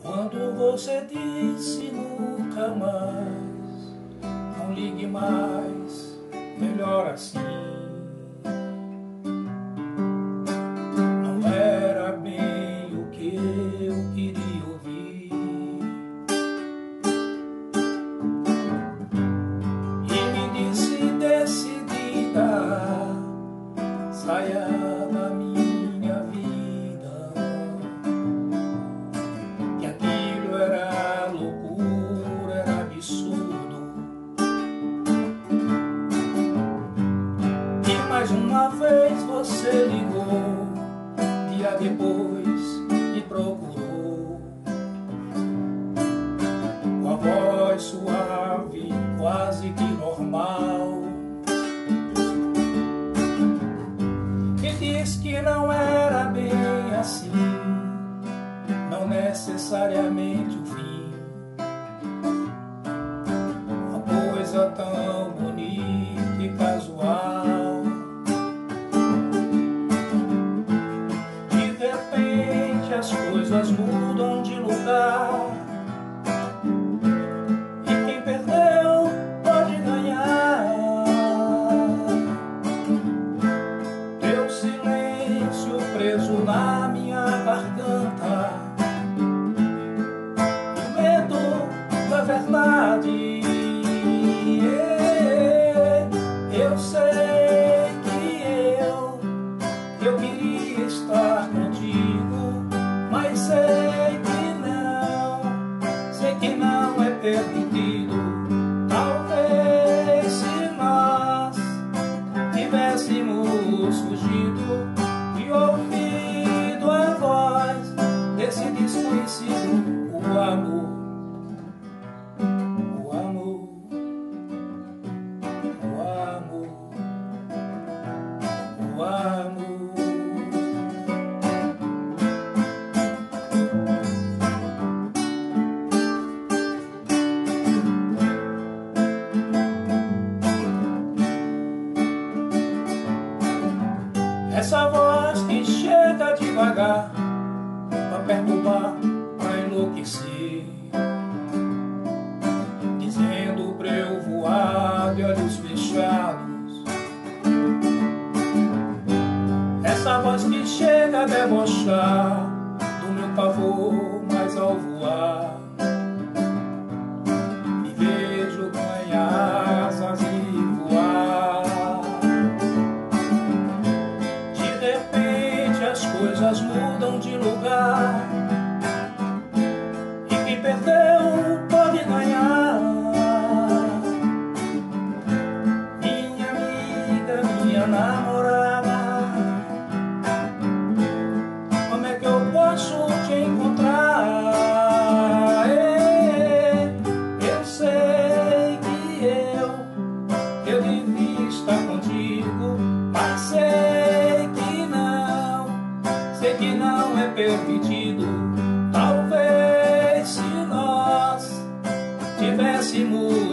Quando você disse nunca mais, não ligue mais, melhor assim. Não era bem o que eu queria ouvir, e me disse decidida, saia da minha vida, que aquilo era loucura, era absurdo. E mais uma vez você ligou, dia depois me procurou, com a voz suave, quase que normal. Diz que não era bem assim, não necessariamente o fim. Uma coisa tão bonita e casual. De repente as coisas mudam de lugar, e quem perdeu pode ganhar. Preso na minha garganta, o medo da verdade. Eu sei que eu queria estar contigo, mas sei que não é permitido. Talvez se nós tivéssemos fugido, ouvido a voz desse desconhecido, o amor, o amor, o amor, o amor. Essa voz que chega devagar, pra perturbar, pra enlouquecer, dizendo pra eu voar de olhos fechados. Essa voz que chega a debochar do meu pavor, mas ao voar me vejo ganhar asas e voar. As coisas mudam de lugar, e quem perdeu pode ganhar. Minha amiga, minha namorada, como é que eu posso te encontrar? Eu sei que eu devia estar contigo, mas sei que não é permitido. Talvez se nós tivéssemos